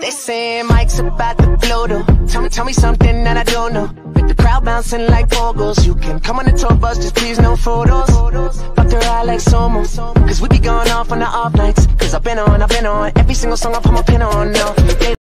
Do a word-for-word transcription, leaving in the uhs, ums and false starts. They say Mike's about to blow though. Tell, tell me something that I don't know. With the crowd bouncing like bogles, you can come on the tour bus, just please no photos. Pop their eye like Somo, cause we be going off on the off nights. Cause I've been on, I've been on every single song I put my pin on now.